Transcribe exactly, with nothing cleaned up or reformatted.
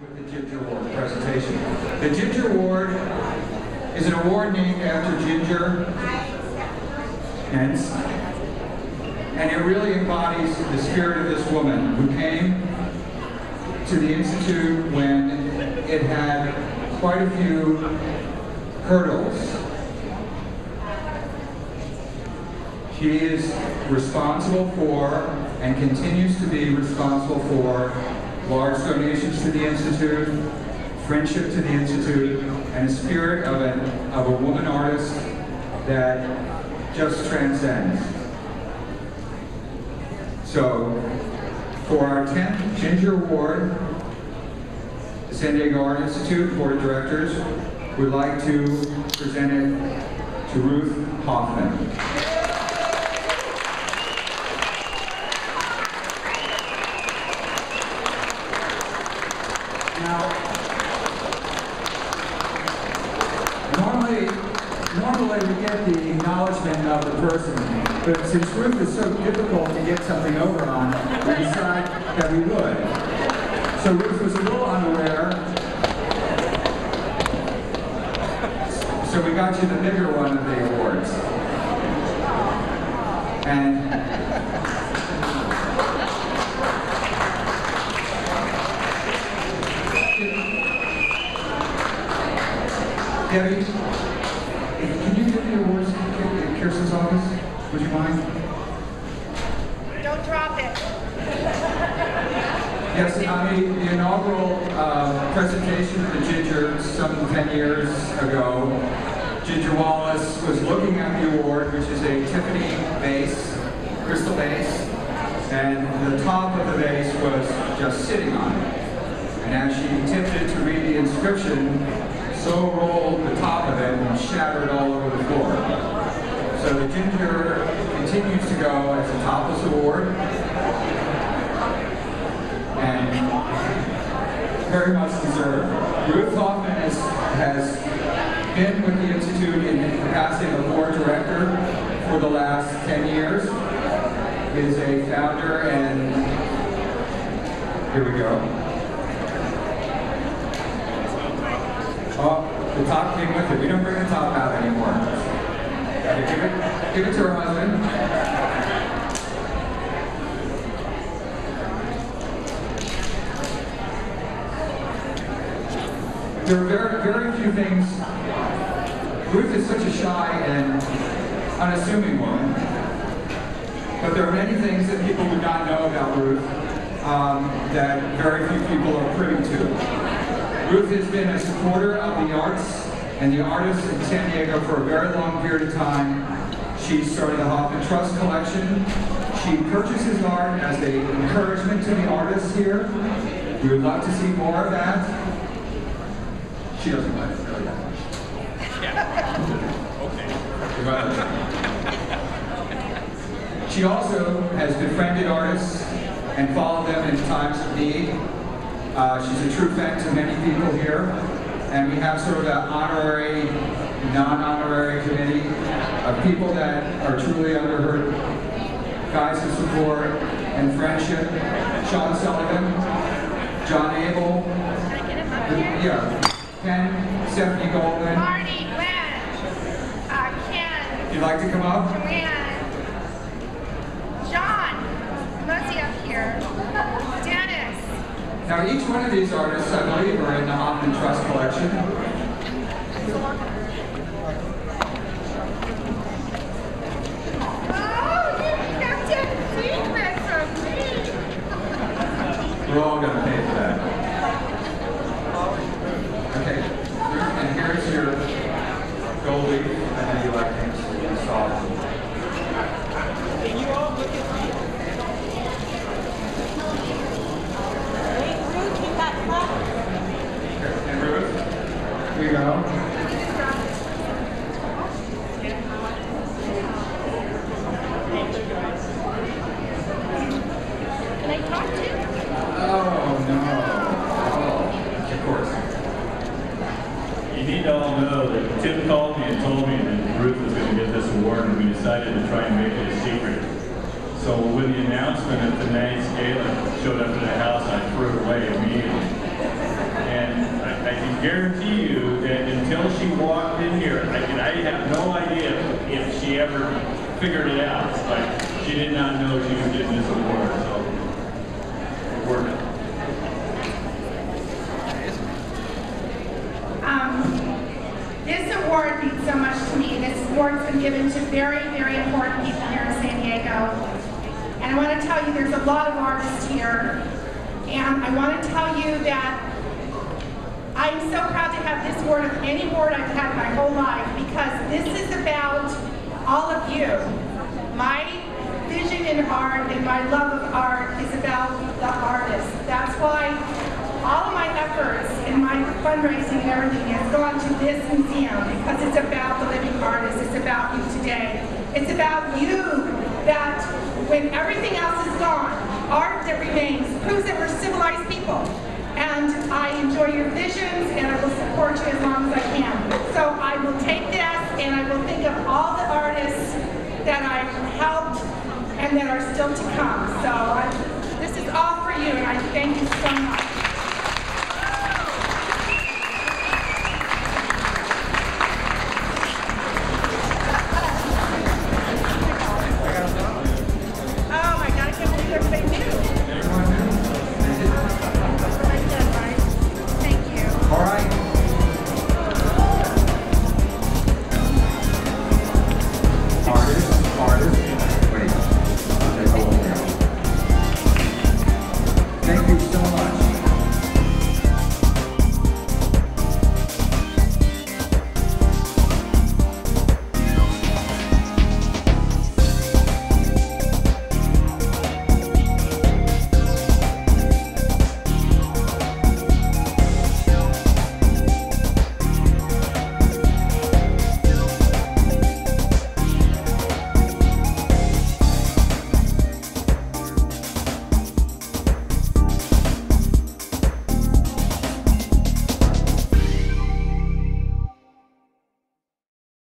With the Ginger Award presentation. The Ginger Award is an award named after Ginger Hence, and it really embodies the spirit of this woman who came to the Institute when it had quite a few hurdles. She is responsible for and continues to be responsible for large donations to the Institute, friendship to the Institute, and a spirit of, an, of a woman artist that just transcends. So, for our tenth Ginger Award, the San Diego Art Institute Board of Directors would like to present it to Ruth Hoffman. The acknowledgement of the person, but since Ruth is so difficult to get something over on, we decided that we would. So Ruth was a little unaware, so we got you the bigger one of the awards. And Debbie, Kirsten's office, would you mind? Don't drop it. Yes, I mean, the inaugural uh, presentation of the Ginger some ten years ago, Ginger Wallace was looking at the award, which is a Tiffany vase, crystal vase, and the top of the vase was just sitting on it. And as she attempted to read the inscription, so rolled the top of it and shattered all over the floor. So the Ginger continues to go as a topless award, and very much deserved. Ruth Hoffman has, has been with the Institute in the capacity of a board director for the last ten years. Is a founder and, here we go. Oh, the top came with it. We don't bring the top out anymore. Give it, give it to her husband. There are very, very few things. Ruth is such a shy and unassuming woman, but there are many things that people would not know about Ruth um, that very few people are privy to. Ruth has been a supporter of the arts and the artists in San Diego for a very long period of time. She started the Hoffman Trust collection. She purchases art as an encouragement to the artists here. We would love to see more of that. She doesn't like it really that much. Yeah. Okay. But she also has befriended artists and followed them in times of need. Uh, she's a true friend to many people here. And we have sort of an honorary, non-honorary committee of people that are truly under her guise of support and friendship. Sean Sullivan, John Abel, the, yeah, Ken, Stephanie Goldman. Marty, Glenn, uh, Ken. You'd like to come up? Joanne, John, Lucy up here, Dennis. Now, each one of these artists, I believe, are in the Hoffman Trust collection. Oh, you kept it secret from me. We're all going to pay for that. Okay, and here's your gold leaf. I know you like things to be soft. Can you all look at me? And Ruth, here you go. Can I talk to you? Oh, no. Oh, of course. You need to all know that Tim called me and told me that Ruth was going to get this award, and we decided to try and make it a secret. So when the announcement at tonight's gala showed up to the house, I threw it away immediately. guarantee you that until she walked in here, I, and I have no idea if she ever figured it out, but she did not know she was getting this award, so it worked. Um, this award means so much to me. This award's been given to very, very important people here in San Diego. And I want to tell you, there's a lot of artists here. And I want to tell you that I'm so proud to have this award of any award I've had my whole life, because this is about all of you. My vision in art and my love of art is about the artist. That's why all of my efforts and my fundraising and everything has gone to this museum, because it's about the living artist. It's about you today. It's about you that when everything else is gone, art that remains proves that we're civilized people. And I enjoy your visions, and I will support you as long as I can. So I will take this, and I will think of all the artists that I've helped and that are still to come. So I, this is all for you, and I thank you so much.